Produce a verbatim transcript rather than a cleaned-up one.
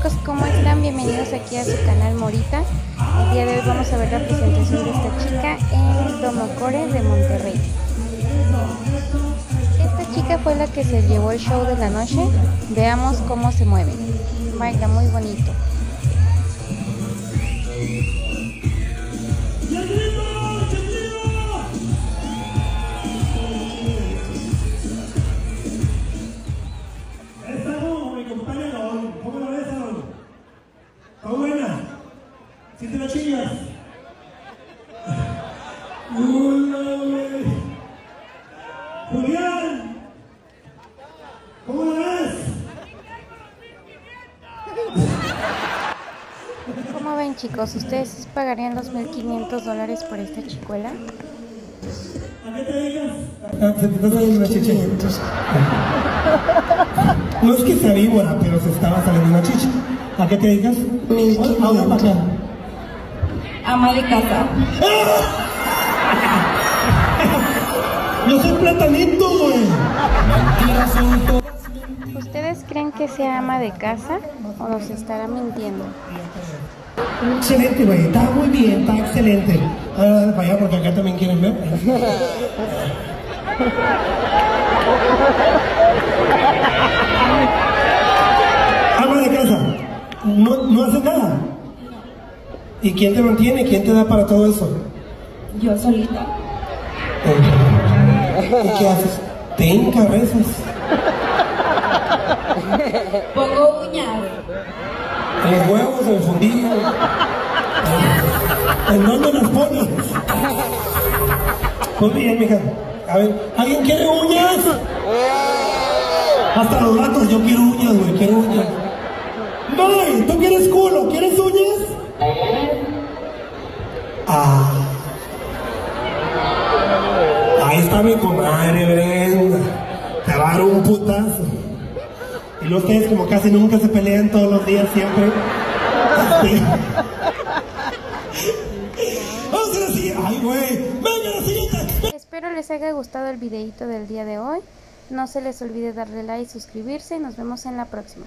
chicos, ¿cómo están? Bienvenidos aquí a su canal Morita. El día de hoy vamos a ver la presentación de esta chica en Tomocore de Monterrey. Esta chica fue la que se llevó el show de la noche. Veamos cómo se mueve. Baila muy bonito. Si te la chingas. Julián, ¿cómo la ves? ¿Cómo ven, chicos? ¿Ustedes pagarían los mil quinientos dólares por esta chicuela? ¿A qué te dedicas? Se te está saliendo una chicha. No es que sea víbora, pero se estaba saliendo una chicha. ¿A qué te dedicas? Ahora para acá. Ama de casa. Yo soy platanito, güey. ¿Ustedes creen que sea ama de casa o nos estará mintiendo? Excelente, güey. Está muy bien, está excelente. Ahora para allá porque acá también quieren ver. Ama de casa. No, no hace nada. ¿Y quién te mantiene? ¿Quién te da para todo eso? Yo solita. ¿Y qué haces? Te hinca a veces. Pongo uñas. Los huevos, el fundillo. ¿En dónde los pones? Pues bien, mija. A ver, ¿alguien quiere uñas? Hasta los gatos, yo quiero uñas, güey, quiero uñas. ¡Vale! ¿Tú quieres culo? ¿Quieres uñas? Ah. Ahí está mi comadre Brenda. Te va a dar un putazo. Y luego ustedes como casi nunca se pelean, todos los días, siempre. Así. Vamos a la siguiente. Ay, güey. Venga, la siguiente. Espero les haya gustado el videito del día de hoy. No se les olvide darle like y suscribirse. Nos vemos en la próxima.